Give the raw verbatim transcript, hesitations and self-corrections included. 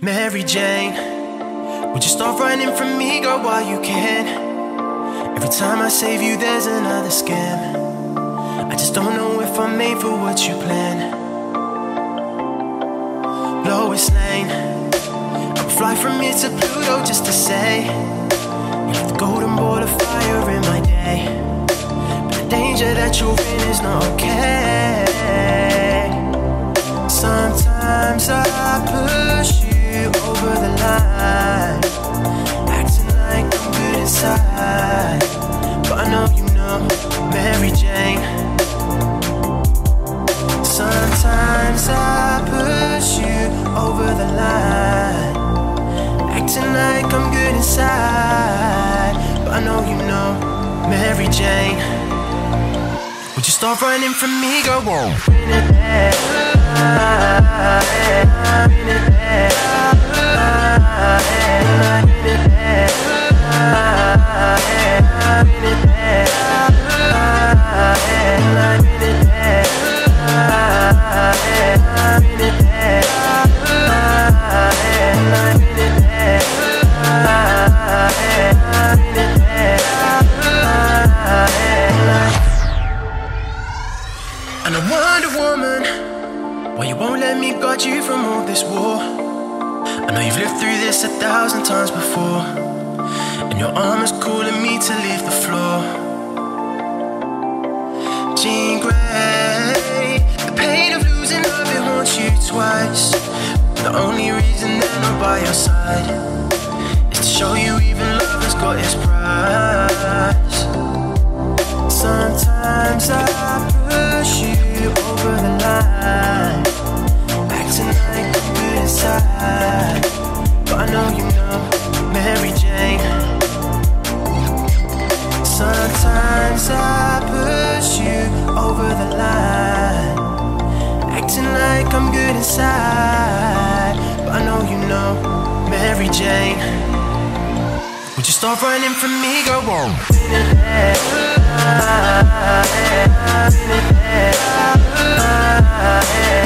Mary Jane, would you stop running from me, girl, while you can? Every time I save you, there's another scam. I just don't know if I'm made for what you plan. Lois Lane, I would fly from here to Pluto just to say you're the golden ball of fire in my day. But the danger that you're in is not okay. Sometimes I push you over the line, acting like I'm good inside, but I know you know, Mary Jane. Sometimes I push you over the line, acting like I'm good inside, but I know you know, Mary Jane. Would you stop running from me, girl? Whoa. Bring it back, bring it back. And I'm Wonder Woman, why you won't let me guard you from all this war? I know you've lived through this a thousand times before, and your arm is calling me to leave the floor. Jean Grey, the pain of losing love, it haunts you twice. The only reason that I'm by your side is to show you even love has got its price. Sometimes I push you over the line, acting like I'm good inside, but I know you know, Mary Jane. Sometimes I push you over the line, acting like I'm good inside, but I know you know, Mary Jane. Would you stop running from me, girl? Whoa.